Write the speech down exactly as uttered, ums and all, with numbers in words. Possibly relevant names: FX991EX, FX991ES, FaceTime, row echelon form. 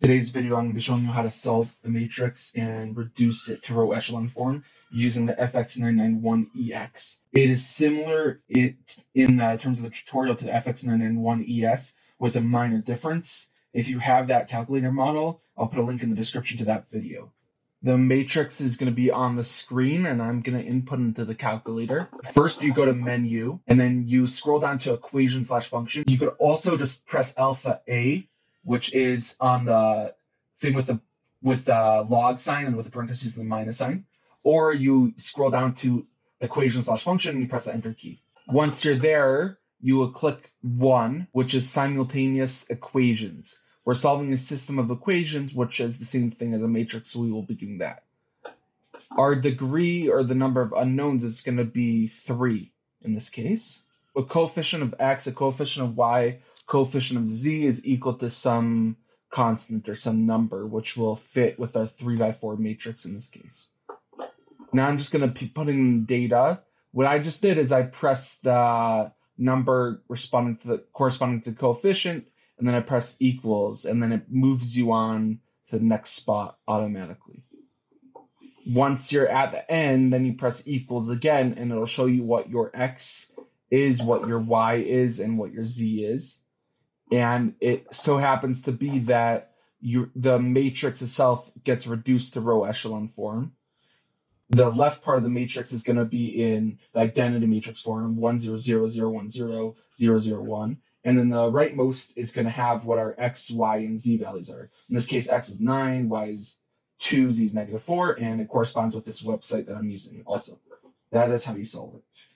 Today's video, I'm going to be showing you how to solve the matrix and reduce it to row echelon form using the F X nine nine one E X. It is similar it, in the terms of the tutorial to the F X nine nine one E S with a minor difference. If you have that calculator model, I'll put a link in the description to that video. The matrix is going to be on the screen and I'm going to input into the calculator. First, you go to menu and then you scroll down to equation slash function. You could also just press alpha A, which is on the thing with the with the log sign and with the parentheses and the minus sign. Or you scroll down to equation slash function and you press the enter key. Once you're there, you will click one, which is simultaneous equations. We're solving a system of equations, which is the same thing as a matrix, so we will be doing that. Our degree, or the number of unknowns, is going to be three in this case. A coefficient of x, a coefficient of y, coefficient of z is equal to some constant or some number, which will fit with our three by four matrix in this case. Now I'm just going to be putting data. What I just did is I pressed the number responding to the, corresponding to the coefficient, and then I press equals, and then it moves you on to the next spot automatically. Once you're at the end, then you press equals again, and it'll show you what your x is, what your y is, and what your z is. And it so happens to be that you, the matrix itself gets reduced to row echelon form. The left part of the matrix is going to be in the identity matrix form, one, zero, zero, zero, one, zero, zero, zero, one. And then the rightmost is going to have what our x, y, and z values are. In this case, x is nine, y is two, z is negative four, and it corresponds with this website that I'm using also. That is how you solve it.